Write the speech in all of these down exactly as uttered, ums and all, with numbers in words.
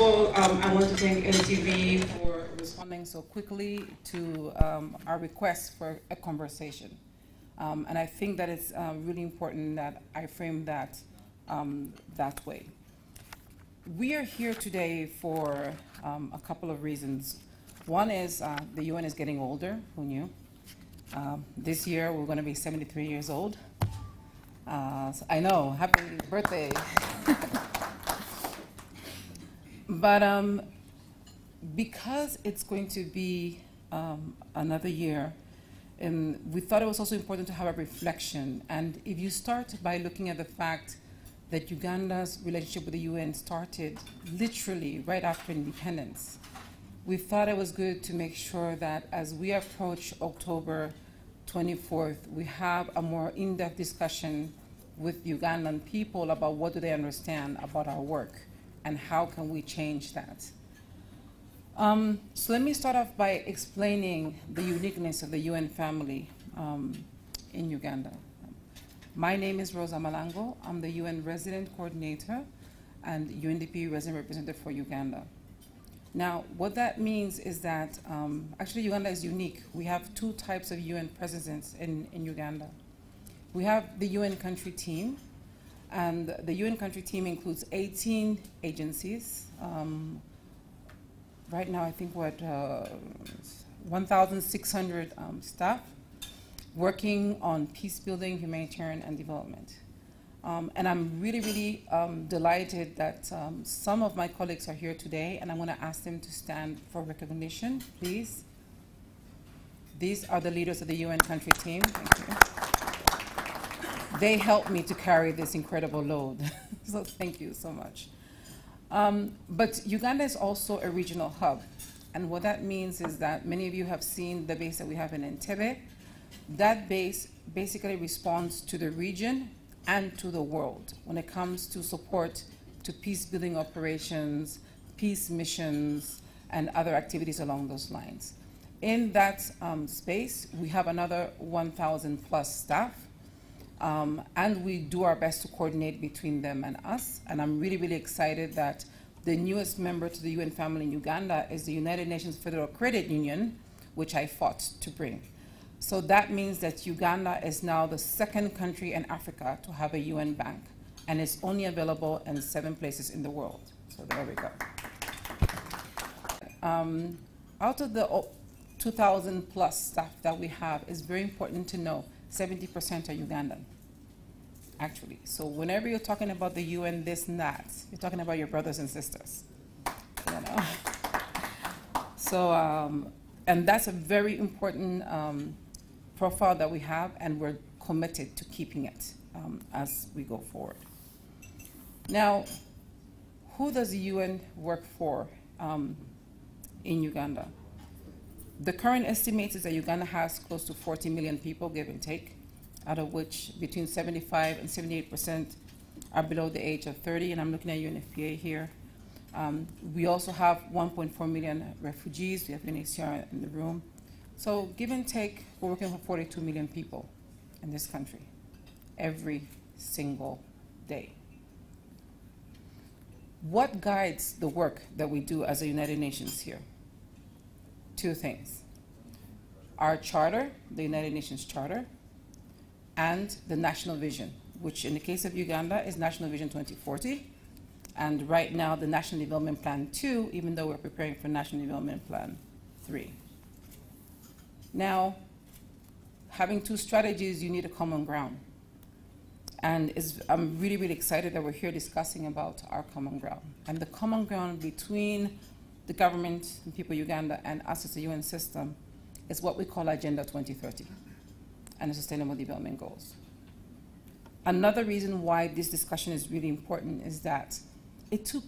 of all, um, I want to thank N T V for responding so quickly to um, our request for a conversation. Um, and I think that it's uh, really important that I frame that um, that way. We are here today for um, a couple of reasons. One is uh, the U N is getting older, who knew? Um, this year we're going to be seventy-three years old. Uh, so I know, happy birthday. But um, because it's going to be um, another year, and we thought it was also important to have a reflection. And if you start by looking at the fact that Uganda's relationship with the U N started literally right after independence, we thought it was good to make sure that as we approach October twenty-fourth, we have a more in-depth discussion with Ugandan people about what do they understand about our work and how can we change that. Um, so let me start off by explaining the uniqueness of the U N family um, in Uganda. My name is Rosa Malango. I'm the U N Resident Coordinator and U N D P Resident Representative for Uganda. Now, what that means is that um, actually Uganda is unique. We have two types of U N presences in, in Uganda. We have the U N country team, and the U N country team includes eighteen agencies. Um, right now, I think we're at uh, one thousand six hundred um, staff working on peace building, humanitarian, and development. Um, and I'm really, really um, delighted that um, some of my colleagues are here today, and I want to ask them to stand for recognition, please. These are the leaders of the U N country team. Thank you. They helped me to carry this incredible load, so thank you so much. Um, but Uganda is also a regional hub, and what that means is that many of you have seen the base that we have in Entebbe. That base basically responds to the region and to the world when it comes to support to peace-building operations, peace missions, and other activities along those lines. In that um, space, we have another one thousand plus staff, um, and we do our best to coordinate between them and us. And I'm really, really excited that the newest member to the U N family in Uganda is the United Nations Federal Credit Union, which I fought to bring. So that means that Uganda is now the second country in Africa to have a U N bank, and it's only available in seven places in the world. So there we go. Um, out of the two thousand plus staff that we have, it's very important to know seventy percent are Ugandan, actually. So whenever you're talking about the U N this and that, you're talking about your brothers and sisters. You know? So, um, and that's a very important um, profile that we have, and we're committed to keeping it um, as we go forward. Now, who does the U N work for um, in Uganda? The current estimate is that Uganda has close to forty million people, give and take, out of which between seventy-five and seventy-eight percent are below the age of thirty, and I'm looking at U N F P A here. Um, we also have one point four million refugees. We have U N H C R in the room. So give and take, we're working with forty-two million people in this country every single day. What guides the work that we do as the United Nations here? Two things. Our charter, the United Nations Charter, and the National Vision, which in the case of Uganda is National Vision twenty forty. And right now, the National Development Plan two, even though we're preparing for National Development Plan three. Now, having two strategies, you need a common ground. And it's, I'm really, really excited that we're here discussing about our common ground. And the common ground between the government and people of Uganda and us as the U N system is what we call Agenda twenty thirty and the Sustainable Development Goals. Another reason why this discussion is really important is that it took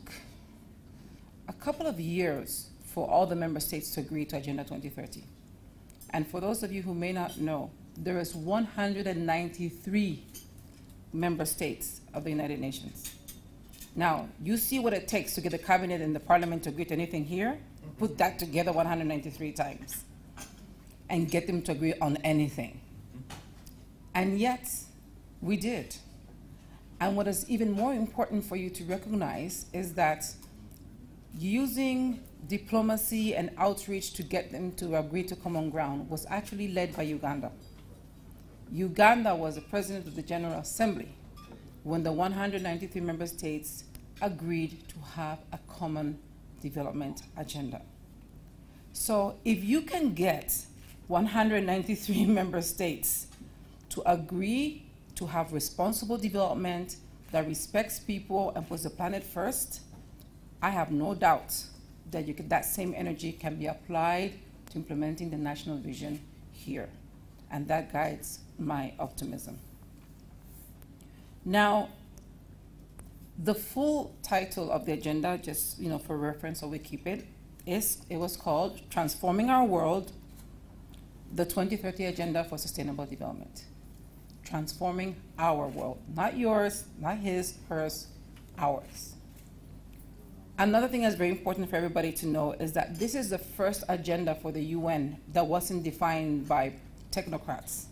a couple of years for all the member states to agree to Agenda twenty thirty. And for those of you who may not know, there is one hundred ninety-three member states of the United Nations. Now, you see what it takes to get the cabinet and the parliament to agree to anything here, put that together one hundred ninety-three times and get them to agree on anything. And yet, we did. And what is even more important for you to recognize is that using diplomacy and outreach to get them to agree to common ground was actually led by Uganda. Uganda was the president of the General Assembly when the one hundred ninety-three member states agreed to have a common development agenda. So if you can get one hundred ninety-three member states to agree to have responsible development that respects people and puts the planet first, I have no doubt that you can, that same energy can be applied to implementing the national vision here. And that guides my optimism. Now, the full title of the agenda, just you know, for reference, so we keep it, is, it was called Transforming Our World, the twenty thirty Agenda for Sustainable Development. Transforming our world, not yours, not his, hers, ours. Another thing that's very important for everybody to know is that this is the first agenda for the U N that wasn't defined by technocrats.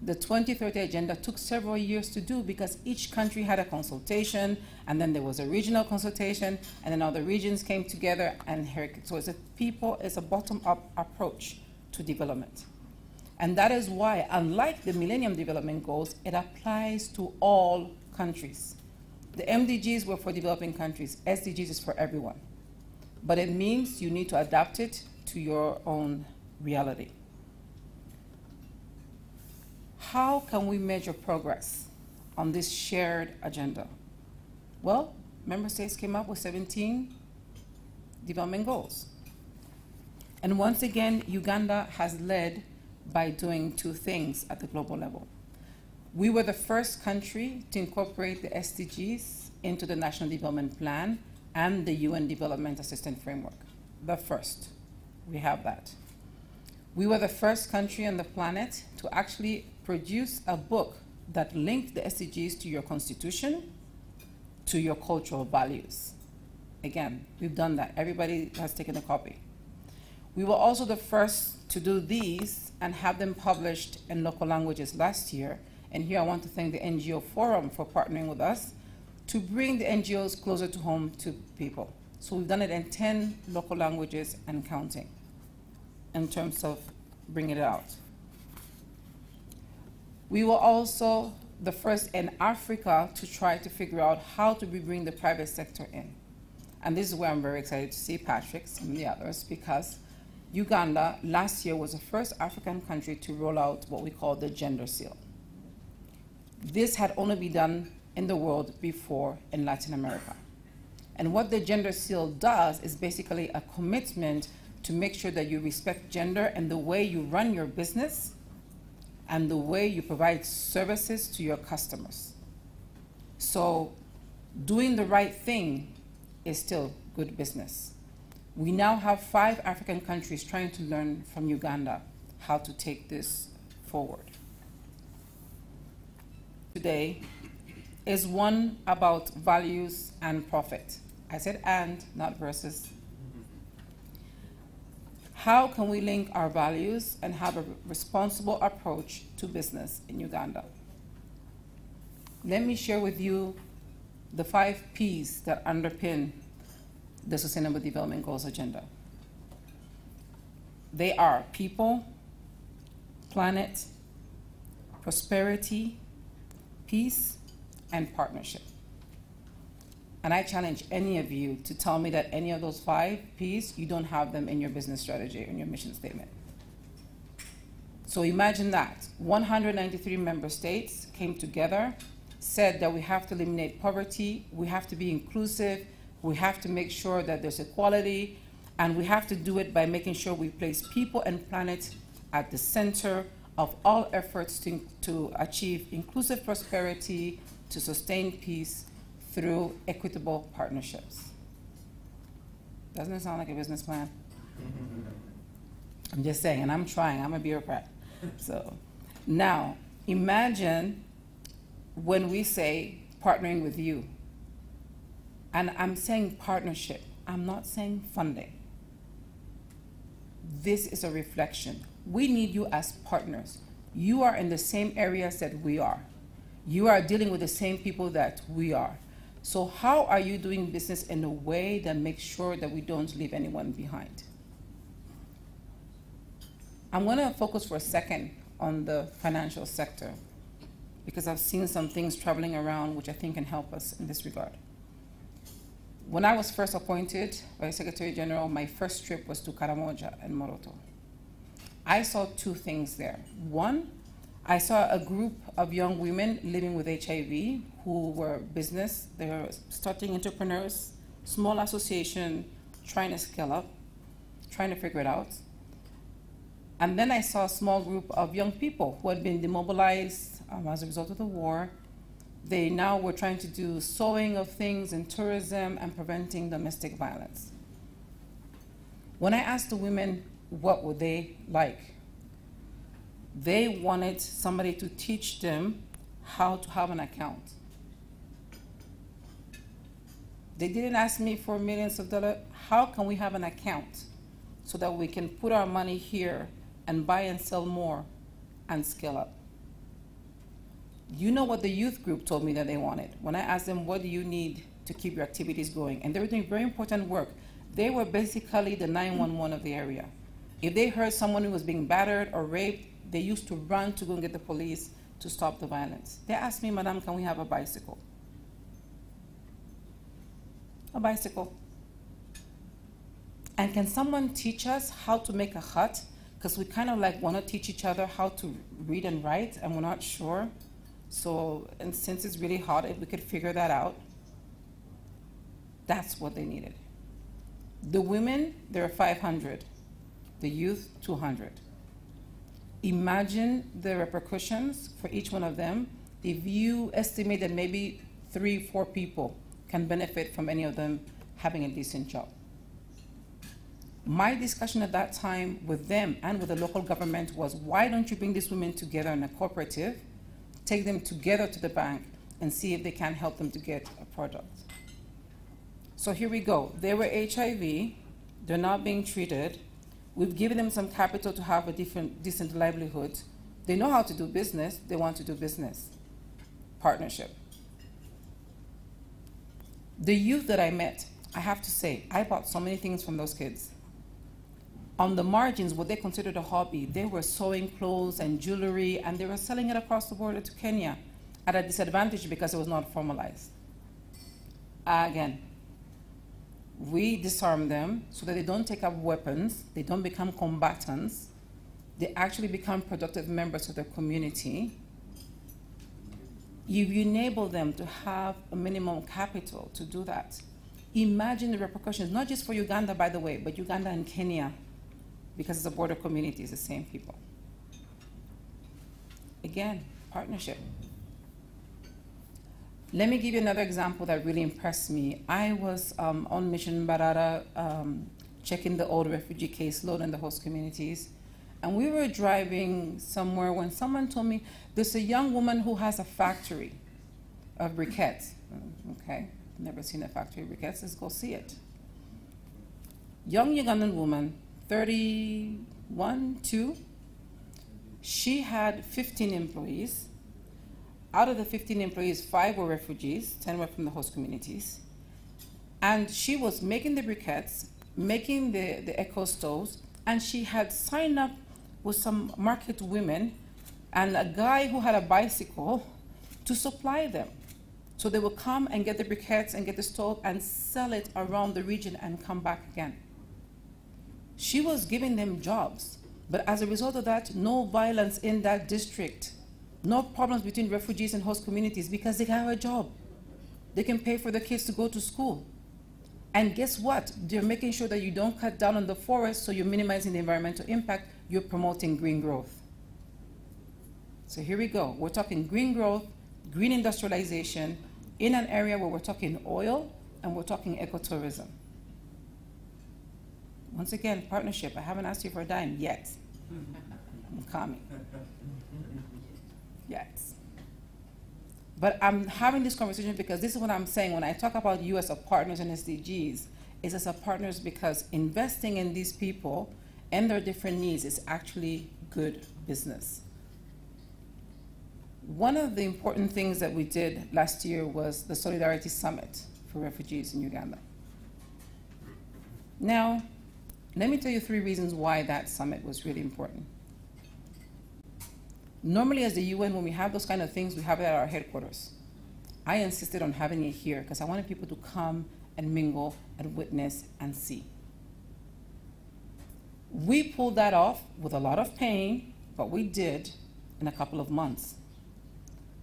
The twenty thirty Agenda took several years to do because each country had a consultation, and then there was a regional consultation, and then all the regions came together, and here, so it's a people, it's a bottom-up approach to development. And that is why, unlike the Millennium Development Goals, it applies to all countries. The M D Gs were for developing countries, S D Gs is for everyone. But it means you need to adapt it to your own reality. How can we measure progress on this shared agenda? Well, member states came up with seventeen development goals. And once again, Uganda has led by doing two things at the global level. We were the first country to incorporate the S D Gs into the National Development Plan and the U N Development Assistance Framework. The first. We have that. We were the first country on the planet to actually produce a book that linked the S D Gs to your constitution, to your cultural values. Again, we've done that. Everybody has taken a copy. We were also the first to do these and have them published in local languages last year. And here I want to thank the N G O Forum for partnering with us to bring the N G Os closer to home to people. So we've done it in ten local languages and counting in terms of bringing it out. We were also the first in Africa to try to figure out how to bring the private sector in. And this is where I'm very excited to see Patrick and the others, because Uganda last year was the first African country to roll out what we call the Gender Seal. This had only been done in the world before in Latin America. And what the Gender Seal does is basically a commitment to make sure that you respect gender and the way you run your business and the way you provide services to your customers. So doing the right thing is still good business. We now have five African countries trying to learn from Uganda how to take this forward. Today is one about values and profit. I said and, not versus. How can we link our values and have a responsible approach to business in Uganda? Let me share with you the five P's that underpin the Sustainable Development Goals agenda. They are people, planet, prosperity, peace, and partnership. And I challenge any of you to tell me that any of those five P's, you don't have them in your business strategy, in your mission statement. So imagine that. one hundred ninety-three member states came together, said that we have to eliminate poverty, we have to be inclusive, we have to make sure that there's equality, and we have to do it by making sure we place people and planet at the center of all efforts to, to achieve inclusive prosperity, to sustain peace, through equitable partnerships. Doesn't it sound like a business plan? I'm just saying, and I'm trying, I'm a bureaucrat. So now, imagine when we say partnering with you, and I'm saying partnership, I'm not saying funding. This is a reflection. We need you as partners. You are in the same areas that we are. You are dealing with the same people that we are. So how are you doing business in a way that makes sure that we don't leave anyone behind? I'm going to focus for a second on the financial sector, because I've seen some things traveling around which I think can help us in this regard. When I was first appointed by the Secretary General, my first trip was to Karamoja and Moroto. I saw two things there. One, I saw a group of young women living with H I V who were business, they were starting entrepreneurs, small association, trying to scale up, trying to figure it out. And then I saw a small group of young people who had been demobilized um, as a result of the war. They now were trying to do sewing of things in tourism and preventing domestic violence. When I asked the women what would they like, they wanted somebody to teach them how to have an account. They didn't ask me for millions of dollars. How can we have an account so that we can put our money here and buy and sell more and scale up? You know what the youth group told me that they wanted. When I asked them, what do you need to keep your activities going? And they were doing very important work. They were basically the nine one one of the area. If they heard someone who was being battered or raped, they used to run to go and get the police to stop the violence. They asked me, Madam, can we have a bicycle? A bicycle. And can someone teach us how to make a hut? Because we kind of like want to teach each other how to read and write, and we're not sure. So, and since it's really hard, if we could figure that out, that's what they needed. The women, there are five hundred. The youth, two hundred. Imagine the repercussions for each one of them if you estimate that maybe three, four people can benefit from any of them having a decent job. My discussion at that time with them and with the local government was, why don't you bring these women together in a cooperative, take them together to the bank, and see if they can help them to get a product. So here we go. They were H I V. They're not being treated. We've given them some capital to have a different, decent livelihood. They know how to do business. They want to do business. Partnership. The youth that I met, I have to say, I bought so many things from those kids. On the margins, what they considered a hobby, they were sewing clothes and jewelry, and they were selling it across the border to Kenya at a disadvantage because it was not formalized. Again, we disarm them so that they don't take up weapons, they don't become combatants, they actually become productive members of their community. You enable them to have a minimum capital to do that. Imagine the repercussions, not just for Uganda, by the way, but Uganda and Kenya, because it's a border community, it's the same people. Again, partnership. Let me give you another example that really impressed me. I was um, on Mission Barada, um, checking the old refugee caseload in the host communities. And we were driving somewhere when someone told me, there's a young woman who has a factory of briquettes. Okay, never seen a factory of briquettes, let's go see it. Young Ugandan woman, thirty-one, two. She had fifteen employees. Out of the fifteen employees, five were refugees, ten were from the host communities. And she was making the briquettes, making the, the eco stoves, and she had signed up with some market women and a guy who had a bicycle to supply them. So they would come and get the briquettes and get the stove and sell it around the region and come back again. She was giving them jobs, but as a result of that, no violence in that district. No problems between refugees and host communities because they have a job. They can pay for their kids to go to school. And guess what? They're making sure that you don't cut down on the forest, so you're minimizing the environmental impact, you're promoting green growth. So here we go. We're talking green growth, green industrialization, in an area where we're talking oil and we're talking ecotourism. Once again, partnership. I haven't asked you for a dime yet. I'm coming. Yes. But I'm having this conversation because this is what I'm saying when I talk about you as a partners and S D Gs, is as a partners because investing in these people and their different needs is actually good business. One of the important things that we did last year was the Solidarity Summit for Refugees in Uganda. Now, let me tell you three reasons why that summit was really important. Normally, as the U N, when we have those kind of things, we have it at our headquarters. I insisted on having it here because I wanted people to come and mingle and witness and see. We pulled that off with a lot of pain, but we did in a couple of months.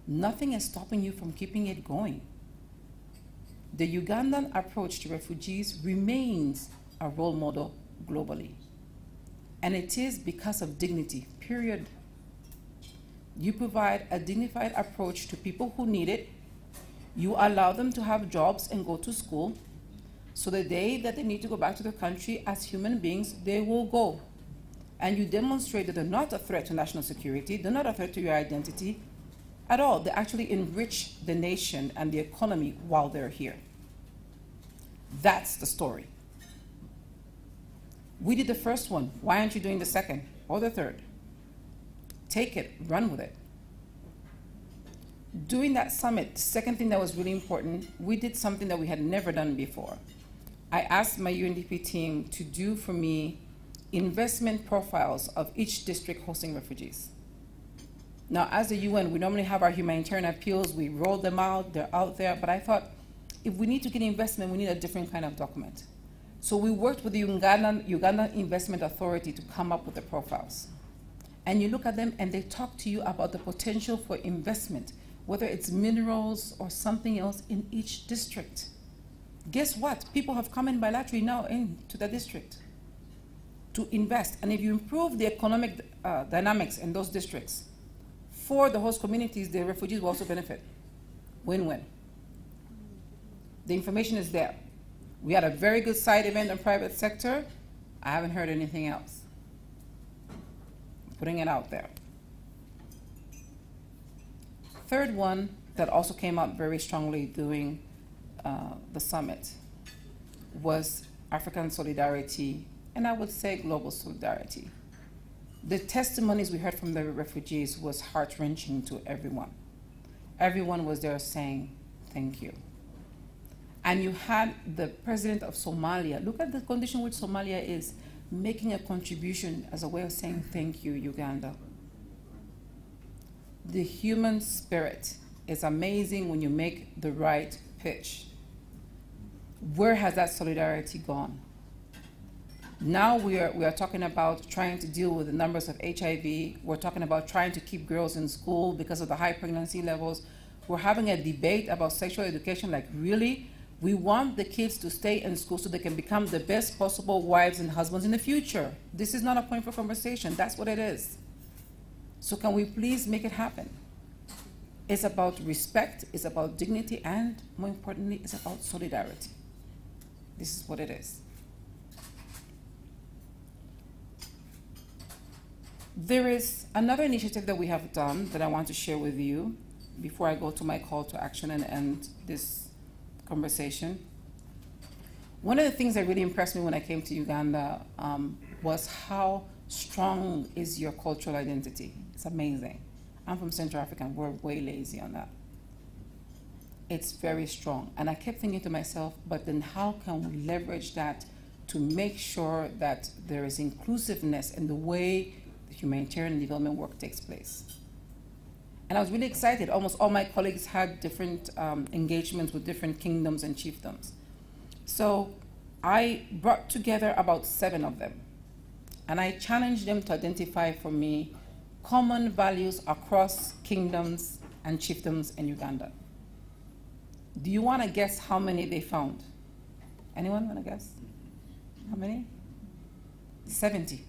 Nothing is stopping you from keeping it going. The Ugandan approach to refugees remains a role model globally. And it is because of dignity, period. You provide a dignified approach to people who need it. You allow them to have jobs and go to school. So the day that they need to go back to their country as human beings, they will go. And you demonstrate that they're not a threat to national security, they're not a threat to your identity at all. They actually enrich the nation and the economy while they're here. That's the story. We did the first one. Why aren't you doing the second or the third? Take it, run with it. During that summit, the second thing that was really important, we did something that we had never done before. I asked my U N D P team to do for me investment profiles of each district hosting refugees. Now, as the U N, we normally have our humanitarian appeals, we roll them out, they're out there, but I thought, if we need to get investment, we need a different kind of document. So we worked with the Ugandan, Uganda Investment Authority to come up with the profiles. And you look at them and they talk to you about the potential for investment, whether it's minerals or something else in each district. Guess what? People have come in bilaterally now into the district to invest. And if you improve the economic uh, dynamics in those districts for the host communities, the refugees will also benefit. Win-win. The information is there. We had a very good side event on private sector. I haven't heard anything else. I'm putting it out there. Third one that also came out very strongly during uh, the summit was African solidarity, and I would say global solidarity. The testimonies we heard from the refugees was heart-wrenching to everyone. Everyone was there saying, thank you. And you had the president of Somalia, look at the condition which Somalia is, making a contribution as a way of saying, thank you, Uganda. The human spirit is amazing when you make the right pitch. Where has that solidarity gone? Now we are, we are talking about trying to deal with the numbers of H I V. We're talking about trying to keep girls in school because of the high pregnancy levels. We're having a debate about sexual education, like really? We want the kids to stay in school so they can become the best possible wives and husbands in the future. This is not a point for conversation, that's what it is. So can we please make it happen? It's about respect, it's about dignity, and more importantly, it's about solidarity. This is what it is. There is another initiative that we have done that I want to share with you before I go to my call to action and end this conversation. One of the things that really impressed me when I came to Uganda um, was how strong is your cultural identity. It's amazing. I'm from Central Africa and we're way lazy on that. It's very strong. And I kept thinking to myself, but then how can we leverage that to make sure that there is inclusiveness in the way the humanitarian development work takes place? And I was really excited. Almost all my colleagues had different um, engagements with different kingdoms and chiefdoms. So I brought together about seven of them. And I challenged them to identify for me common values across kingdoms and chiefdoms in Uganda. Do you want to guess how many they found? Anyone want to guess? How many? seventy.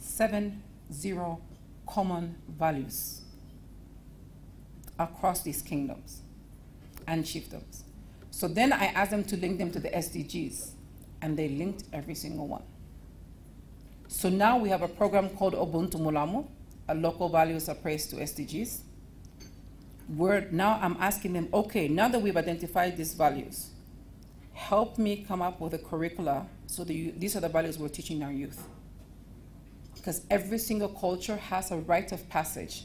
Seven, zero common values across these kingdoms and chiefdoms. So then I asked them to link them to the S D Gs. And they linked every single one. So now we have a program called Ubuntu Mulamu, a local values appraised to S D Gs, where now I'm asking them, okay, now that we've identified these values, help me come up with a curricula so that you, these are the values we're teaching our youth. Because every single culture has a rite of passage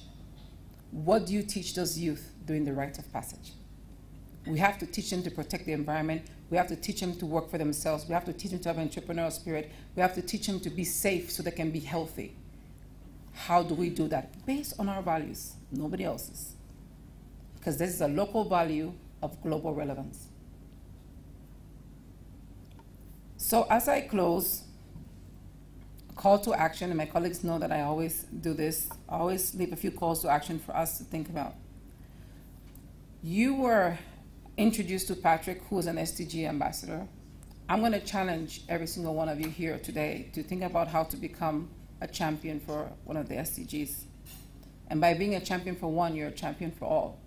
What do you teach those youth during the rite of passage? We have to teach them to protect the environment. We have to teach them to work for themselves. We have to teach them to have an entrepreneurial spirit. We have to teach them to be safe so they can be healthy. How do we do that? Based on our values, nobody else's. Because this is a local value of global relevance. So as I close, call to action, and my colleagues know that I always do this, I always leave a few calls to action for us to think about. You were introduced to Patrick, who is an S D G ambassador. I'm going to challenge every single one of you here today to think about how to become a champion for one of the S D Gs. And by being a champion for one, you're a champion for all.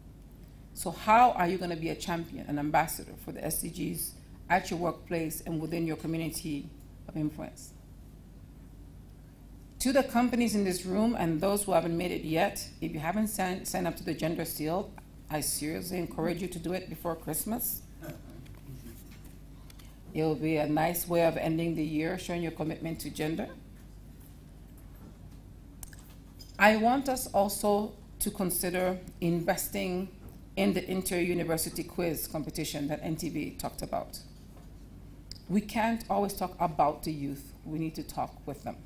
So how are you going to be a champion, an ambassador for the S D Gs at your workplace and within your community of influence? To the companies in this room and those who haven't made it yet, if you haven't signed up to the Gender Seal, I seriously encourage you to do it before Christmas. It will be a nice way of ending the year, showing your commitment to gender. I want us also to consider investing in the inter-university quiz competition that N T V talked about. We can't always talk about the youth. We need to talk with them.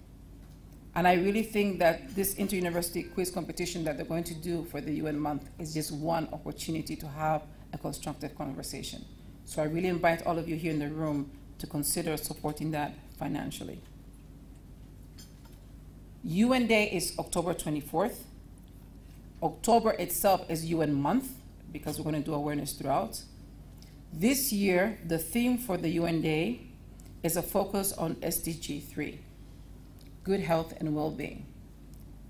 And I really think that this inter-university quiz competition that they're going to do for the U N month is just one opportunity to have a constructive conversation. So I really invite all of you here in the room to consider supporting that financially. U N Day is October twenty-fourth. October itself is U N month because we're going to do awareness throughout. This year, the theme for the U N Day is a focus on S D G three. Good health and well-being.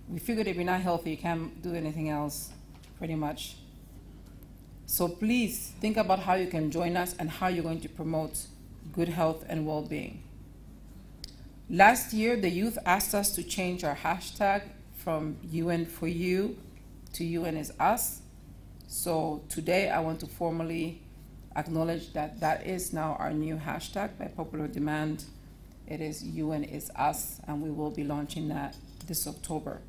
We figured if you're not healthy, you can't do anything else, pretty much. So please think about how you can join us and how you're going to promote good health and well-being. Last year, the youth asked us to change our hashtag from U N for you to U N is us. So today, I want to formally acknowledge that that is now our new hashtag by popular demand. It is U N is us, and we will be launching that this October.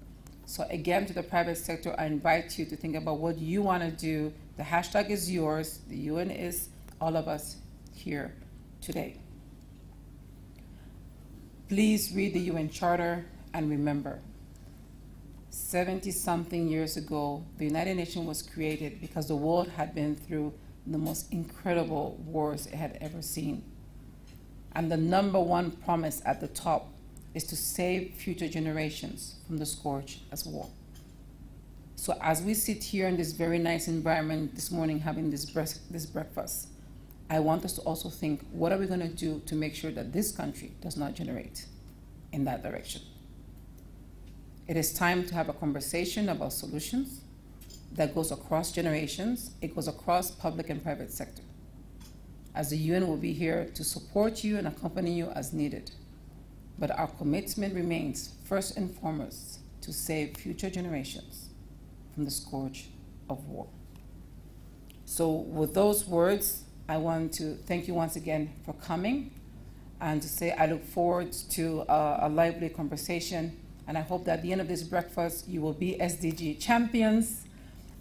So again, to the private sector, I invite you to think about what you want to do. The hashtag is yours. The U N is all of us here today. Please read the U N Charter and remember, seventy-something years ago, the United Nations was created because the world had been through the most incredible wars it had ever seen. And the number one promise at the top is to save future generations from the scourge as well. So as we sit here in this very nice environment this morning having this, this breakfast, I want us to also think, what are we going to do to make sure that this country does not generate in that direction? It is time to have a conversation about solutions that goes across generations. It goes across public and private sector. As the U N will be here to support you and accompany you as needed. But our commitment remains, first and foremost, to save future generations from the scourge of war. So with those words, I want to thank you once again for coming and to say I look forward to a, a lively conversation. And I hope that at the end of this breakfast, you will be S D G champions.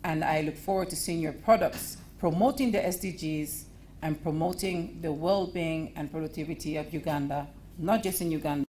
And I look forward to seeing your products promoting the S D Gs and promoting the well-being and productivity of Uganda, not just in Uganda.